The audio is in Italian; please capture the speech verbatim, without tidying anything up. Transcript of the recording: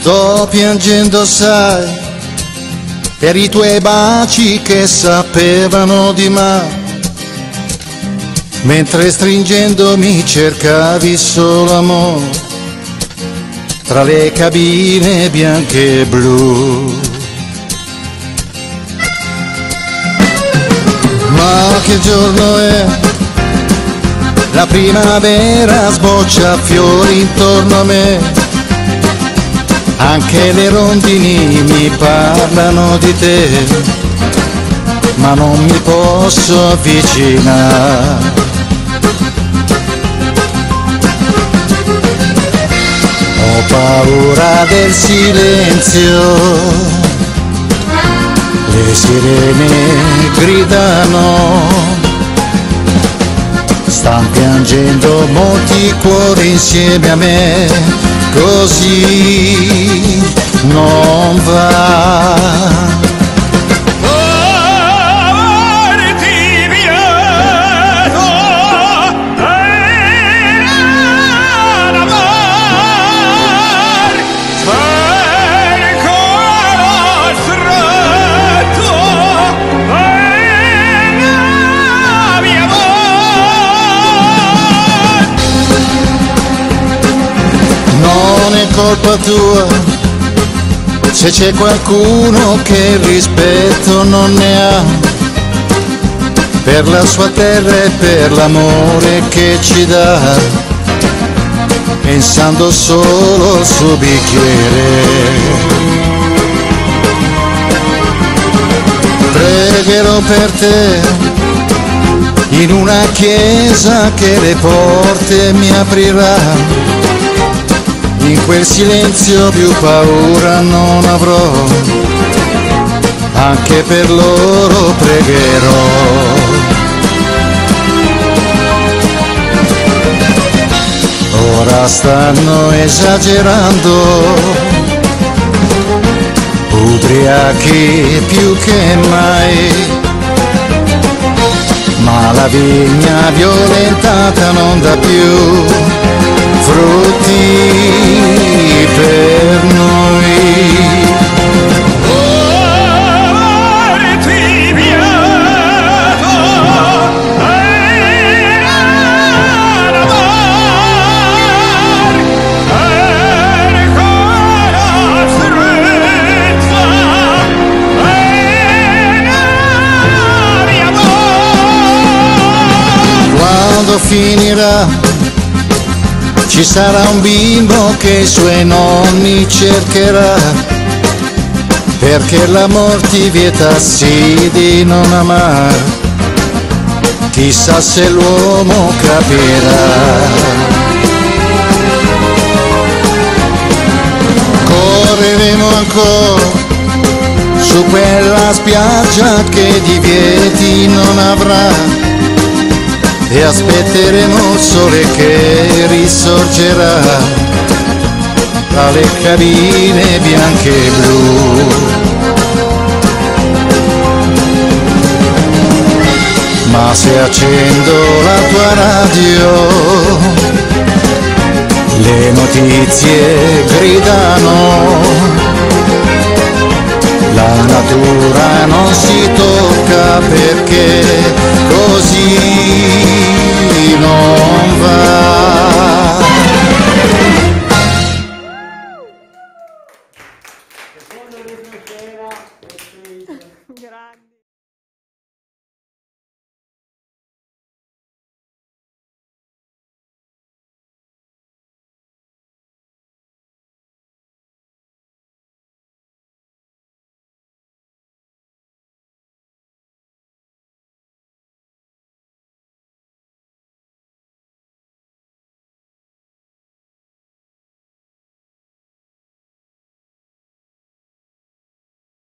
Sto piangendo, sai, per i tuoi baci che sapevano di me, mentre stringendomi cercavi solo amore, tra le cabine bianche e blu. Ma che giorno è? La primavera sboccia fiori intorno a me, anche le rondini mi parlano di te, ma non mi posso avvicinare. Ho paura del silenzio, le sirene gridano, stan piangendo molti cuori insieme a me. Così non va. Porti via l'amor, il cuore stretto nel mio amor. No, non è colpa tua se c'è qualcuno che rispetto non ne ha per la sua terra e per l'amore che ci dà, pensando solo al suo bicchiere. Pregherò per te in una chiesa che le porte mi aprirà, in quel silenzio più paura non avrò, anche per loro pregherò. Ora stanno esagerando, ubriachi più che mai, ma la vigna violentata non dà più frutti per noi. Quando finirà ci sarà un bimbo che i suoi nonni cercherà, perché l'amor ti vieta sì di non amar, chissà se l'uomo capirà. Correremo ancora su quella spiaggia che divieti non avrà, e aspetteremo il sole che risorgerà tra le cabine bianche e blu. Ma se accendo la tua radio, le notizie gridano, la natura non si